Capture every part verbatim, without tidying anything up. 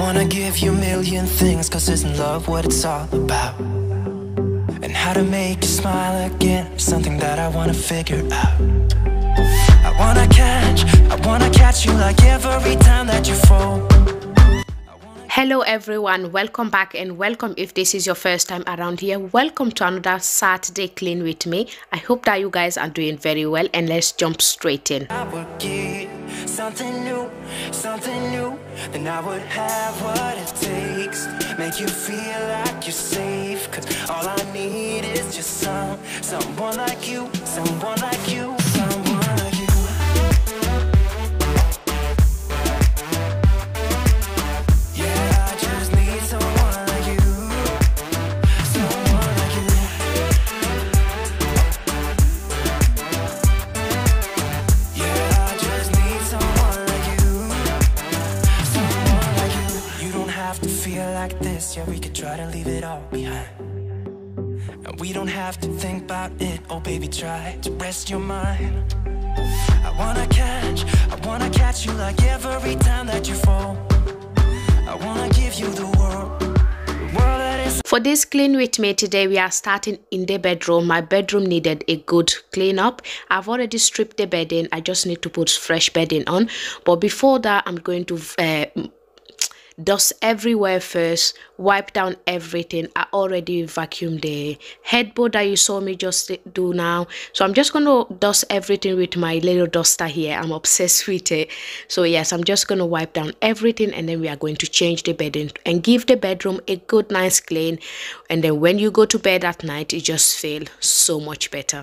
wanna give you a million things, cause isn't love what it's all about? And how to make you smile again, something that I wanna figure out. I wanna catch, I wanna catch you like every time that you fall. Hello everyone, welcome back, and welcome if this is your first time around here. Welcome to another Saturday Clean with me. I hope that you guys are doing very well, and let's jump straight in. I would get something new, something new, then I would have what it takes, make you feel like you're safe, cause all I need is just some, someone like you, someone like you, someone like you. Like this, yeah, we could try to leave it all behind, and we don't have to think about it. Oh baby, try to rest your mind. I wanna catch, I wanna catch you like every time that you fall. I wanna give you the world, the world that is. For this clean with me today, we are starting in the bedroom. My bedroom needed a good clean up. I've already stripped the bedding. I just need to put fresh bedding on, but before that I'm going to uh, dust everywhere first, wipe down everything. I already vacuumed the headboard that you saw me just do now, so I'm just gonna dust everything with my little duster here. I'm obsessed with it. So yes, I'm just gonna wipe down everything, and then we are going to change the bedding and give the bedroom a good nice clean, and then when you go to bed at night, you just feel so much better.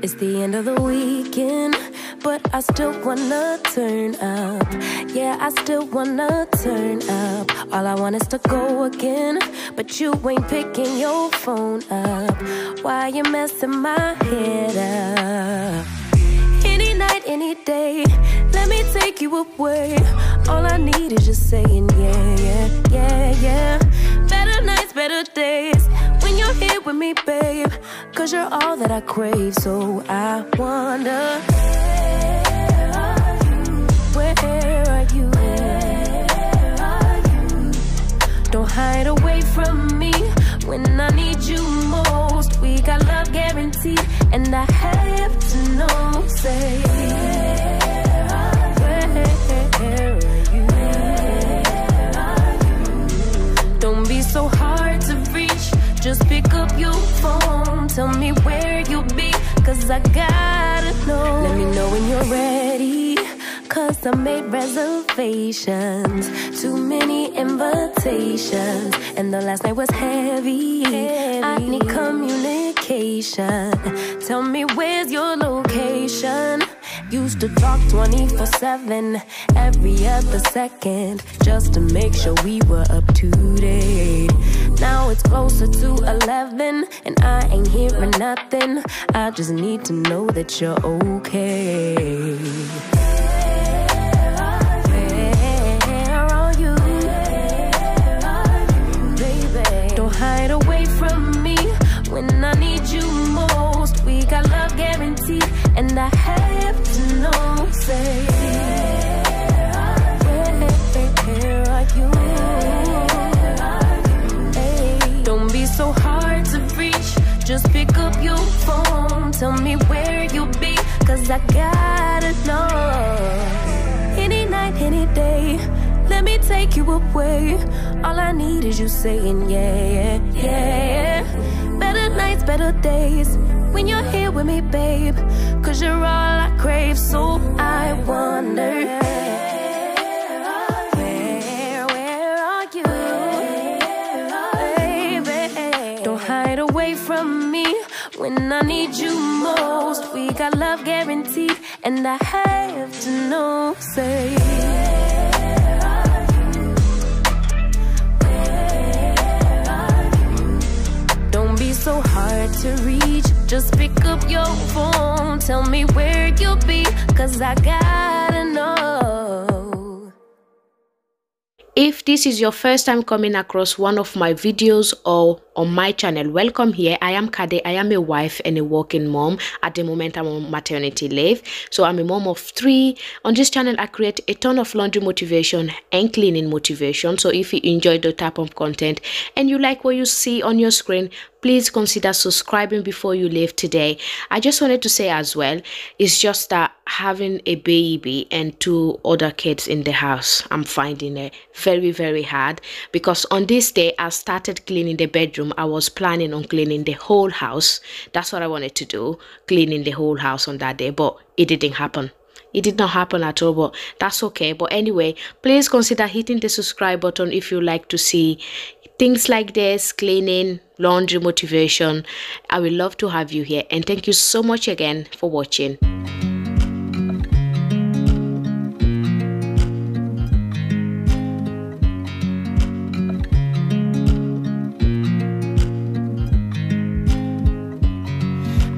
It's the end of the weekend, but I still wanna turn up. Yeah, I still wanna turn up. All I want is to go again, but you ain't picking your phone up. Why you messing my head up? Any night, any day, let me take you away. All I need is just saying yeah, yeah, yeah, yeah. Better nights, better days, when you're here with me, babe, cause you're all that I crave. So I wonder, where are you? Where are you? Where are you? Don't hide away from me when I need you most. We got love guaranteed, and I have to know. Say, where are you? Where are you? Don't be so hard to reach. Just pick up your phone, tell me where you'll be, cause I gotta know. Let me know when you're ready, cause I made reservations. Too many invitations, and the last night was heavy, heavy. I need communication, tell me where's your location. Used to talk twenty-four seven, every other second, just to make sure we were up to date. Now it's closer to eleven, and I ain't hearing nothing. I just need to know that you're okay. Where are you? Where are you, baby? Don't hide away from me when I need you most. We got love guaranteed, and I have to know. Say, where are you? Where are you? Where are you? Hey, don't be so hard to reach. Just pick up your phone, tell me where you'll be, cause I gotta know. Any night, any day, let me take you away. All I need is you saying yeah, yeah, yeah, yeah. Better nights, better days, when you're here with me, babe, cause you're all I crave. So I wonder, where, where are you, baby? Don't hide away from me when I need you most. We got love guaranteed, and I have to know. Say, so hard to reach, just pick up your phone, tell me where you'll be, cause I gotta know. If this is your first time coming across one of my videos or on my channel, welcome here. I am Kade. I am a wife and a working mom. At the moment, I'm on maternity leave. So I'm a mom of three. On this channel, I create a ton of laundry motivation and cleaning motivation. So if you enjoy the type of content and you like what you see on your screen, please consider subscribing before you leave today. I just wanted to say as well, it's just that having a baby and two other kids in the house, I'm finding it very, very hard, because on this day I started cleaning the bedroom. I was planning on cleaning the whole house. That's what I wanted to do, cleaning the whole house on that day, but it didn't happen. It did not happen at all, but that's okay. But anyway, please consider hitting the subscribe button if you like to see things like this, cleaning, laundry motivation. I would love to have you here, and thank you so much again for watching.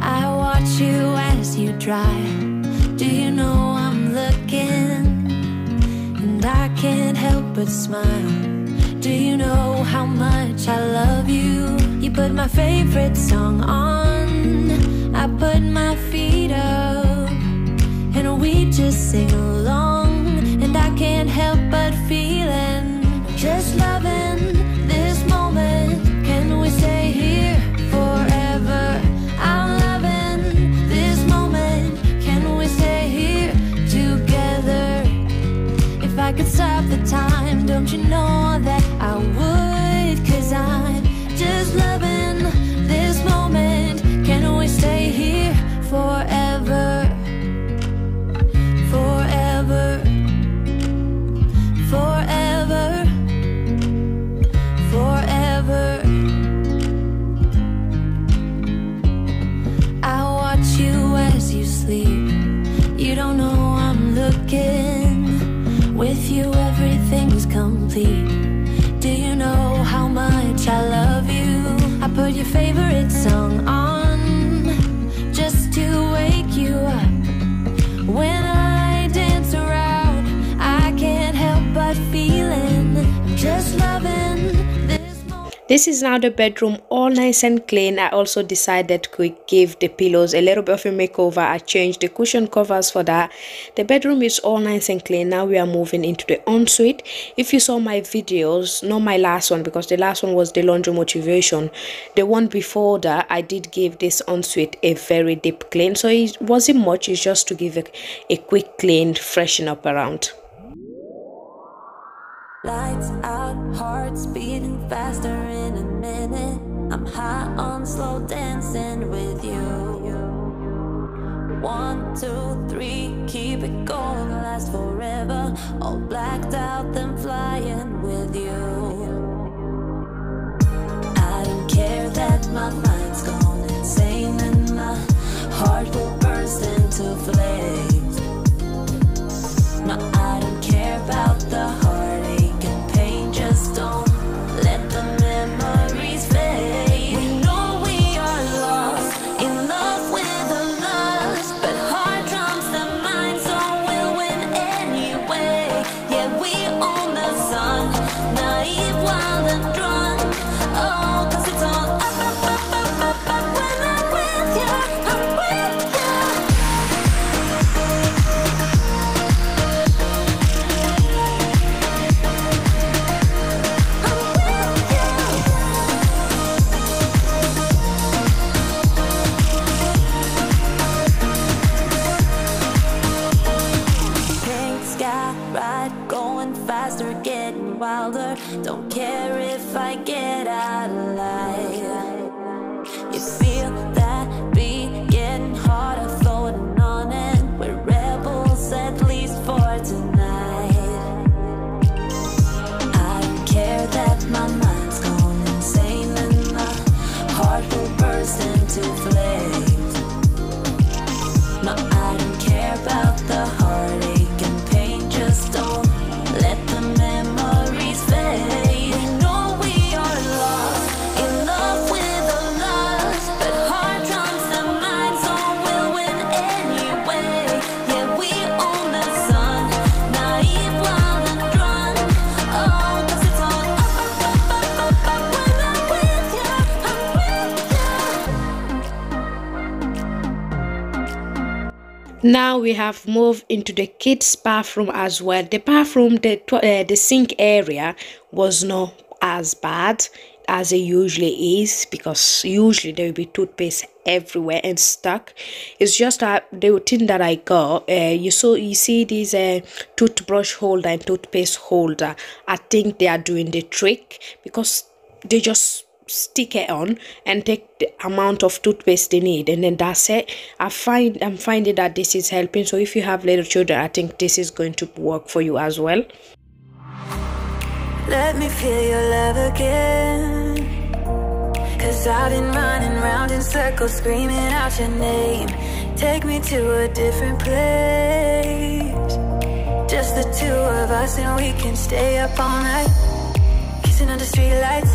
I watch you as you drive. Do you know I'm looking? And I can't help but smile. Do you know how much I love you? You put my favorite song on, I put my feet up, and we just sing along, and I can't help but feeling, just loving this moment. Can we stay here forever? I'm loving this moment. Can we stay here together? If I could stop the time, don't you know that I would, 'cause I'm just loving this moment. Can we stay here forever? Forever. Forever. Forever. I watch you as you sleep. You don't know I'm looking. With you everything's complete. Do you know how much I love you? I put your favorite song on just to wake you up. When I dance around, I can't help but feeling, just loving this moment. This is now the bedroom, all nice and clean. I also decided to give the pillows a little bit of a makeover. I changed the cushion covers for that. The bedroom is all nice and clean. Now we are moving into the ensuite. If you saw my videos, not my last one, because the last one was the laundry motivation, the one before that, I did give this ensuite a very deep clean. So it wasn't much, it's just to give a, a quick clean, freshen up around. Lights out, hearts beating faster in a minute. I'm high on slow dancing with you. One, two, three, keep it going, last forever. All blacked out, then flying with you. I don't care that my mind's gone insane and my heart will burst into flames. No, I don't care about the heartache and pain, just don't. Don't care if I get out alive. You feel that beat getting harder, floating on it. We're rebels, at least for tonight. I don't care that my mind's gone insane and my heart will burst into flames. No, I don't care about the heartache and pain, just don't. Oh, Now we have moved into the kids' bathroom as well. The bathroom, the uh, the sink area was not as bad as it usually is, because usually there will be toothpaste everywhere and stuck. It's just that the thing that I got, uh, you saw you see these uh, toothbrush holder and toothpaste holder. I think they are doing the trick, because they just stick it on and take the amount of toothpaste they need, and then that's it. I find I'm finding that this is helping. So if you have little children, I think this is going to work for you as well. Let me feel your love again, 'cause I've been running round in circles, screaming out your name. Take me to a different place, just the two of us, and we can stay up all night, kissing under street lights,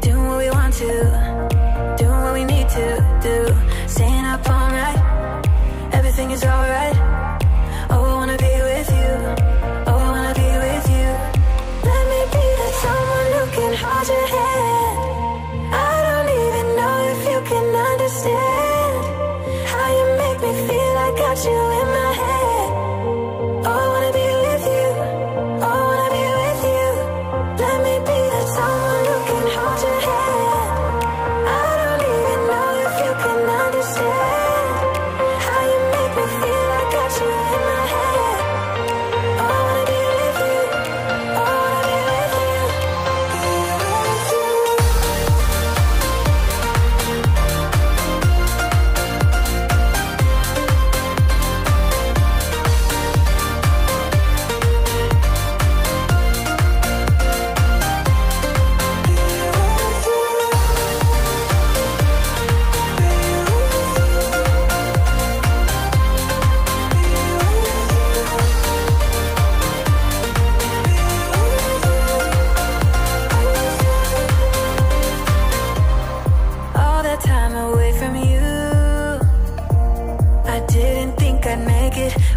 doing what we want to, doing what we need to do, staying up all night, everything is alright. Oh, I wanna be with you, oh, I wanna be with you. Let me be that someone who can hold your hand. I don't even know if you can understand how you make me feel. I got you in my head. Oh, I wanna be with you, oh, I wanna be with you. Let me be that someone who can hold your hand. I don't even know if you can understand how you make me feel. I got you in my head. Oh, I wanna be with you, oh, I wanna be with you, be with you.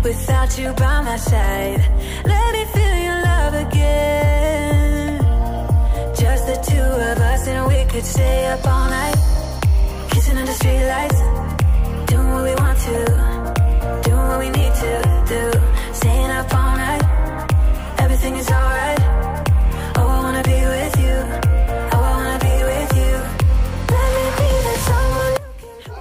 Without you by my side, let me feel your love again. Just the two of us, and we could stay up all night, kissing under streetlights, doing what we want to, doing what we need to do, staying up all night, everything is alright. Oh, I wanna be with you, oh, I wanna be with you. Let me be that someone.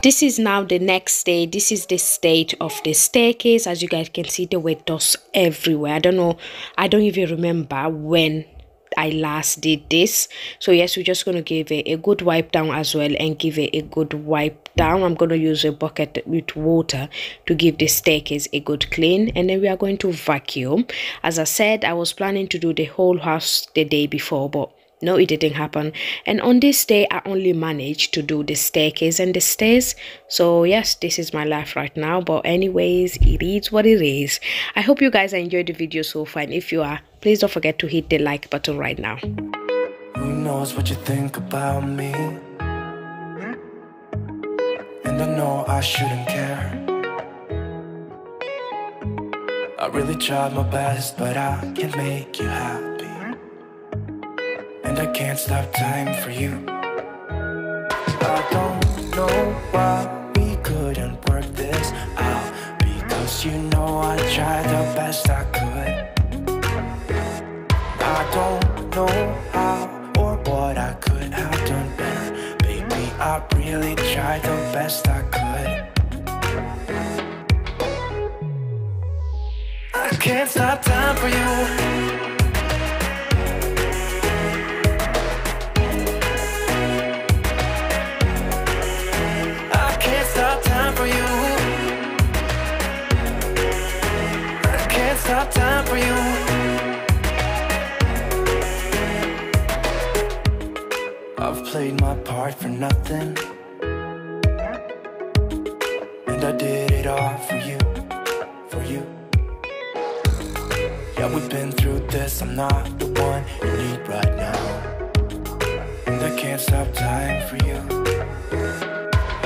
This is now the next day. This is the state of the staircase. As you guys can see, there were dust everywhere. I don't know. I don't even remember when I last did this. So yes, we're just going to give it a good wipe down as well, and give it a good wipe down. I'm going to use a bucket with water to give the staircase a good clean, and then we are going to vacuum. As I said, I was planning to do the whole house the day before, but no, it didn't happen. And on this day, I only managed to do the staircase and the stairs. So yes, this is my life right now. But anyways, it is what it is. I hope you guys enjoyed the video so far. And if you are, please don't forget to hit the like button right now. Who knows what you think about me? And I know I shouldn't care. I really tried my best, but I can't make you happy. I can't stop time for you. I don't know why we couldn't work this out, because you know I tried the best I could. I don't know how or what I could have done better. Baby, I really tried the best I could. I can't stop time for you. Stop time for you. I've played my part for nothing, and I did it all for you, for you. Yeah, we've been through this. I'm not the one you need right now, and I can't stop time for you.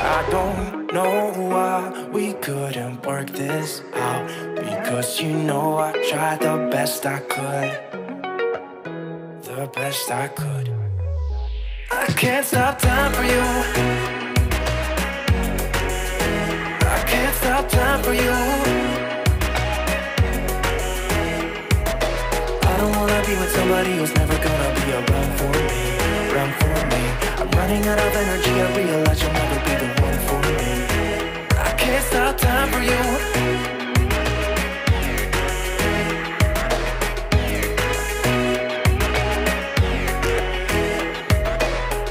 I don't know why we couldn't work this out, because you know I tried the best I could, the best I could. I can't stop time for you. I can't stop time for you. somebody who's never gonna be around for me, around for me. I'm running out of energy, I realize you'll never be the one for me. I can't stop time for you.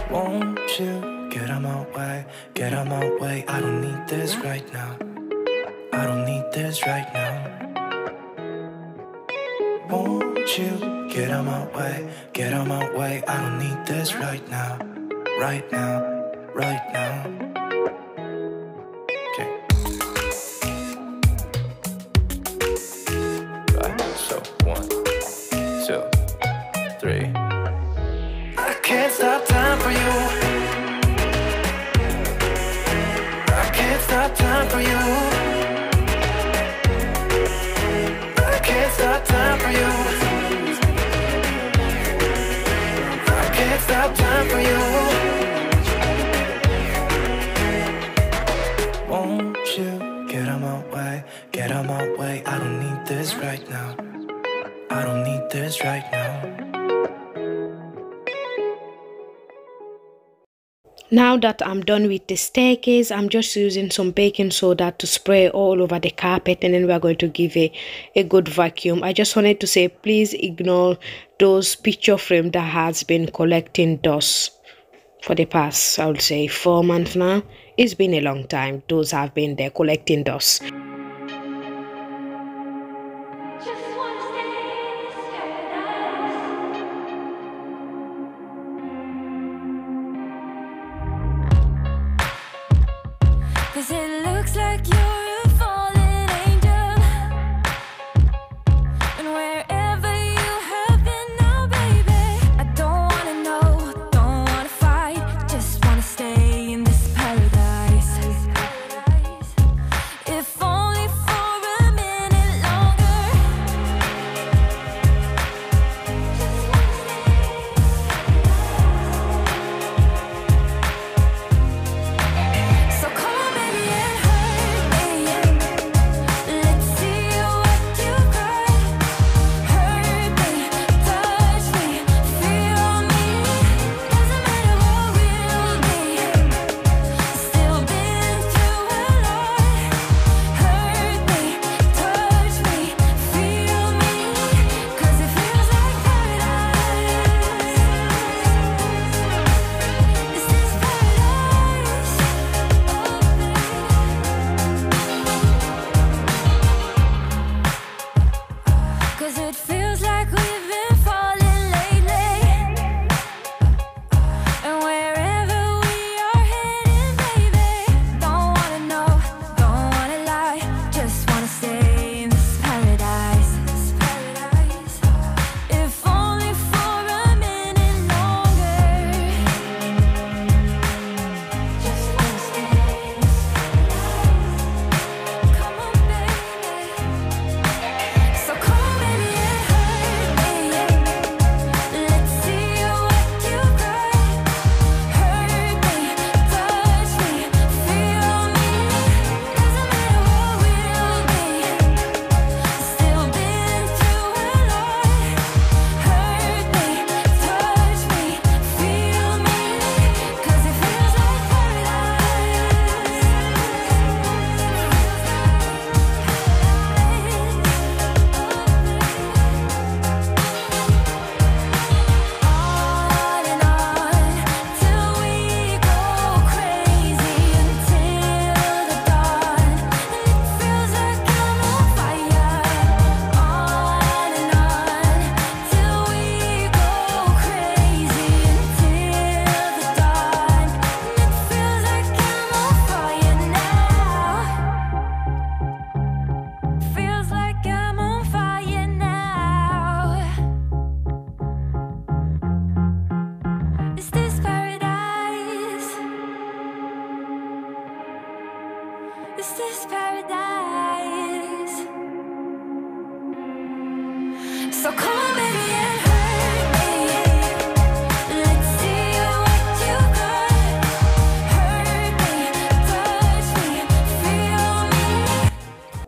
Won't you get out my way, get out my way. I don't need this right now, I don't need this right now. Won't you get out my way, get out my way. I don't need this right now, right now, right now. Okay. Right, so one, two, three. I can't stop time for you. I can't stop time for you. I can't stop time for you. I can't stop time for you. Won't you get out my way, get out my way. I don't need this right now, I don't need this right now. Now that I'm done with the staircase, I'm just using some baking soda to spray all over the carpet, and then we're going to give it a good vacuum. I just wanted to say, please ignore those picture frame that has been collecting dust for the past, I would say, four months now. It's been a long time. Those have been there collecting dust.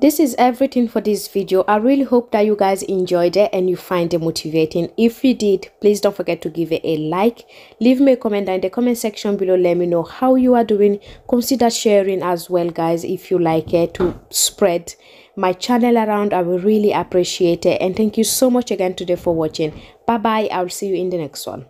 This this is everything for this video. I really hope that you guys enjoyed it and you find it motivating. If you did, please don't forget to give it a like. Leave me a comment down in the comment section below. Let me know how you are doing. Consider sharing as well, guys, if you like it, to spread my channel around. I will really appreciate it. And thank you so much again today for watching. Bye bye. I'll see you in the next one.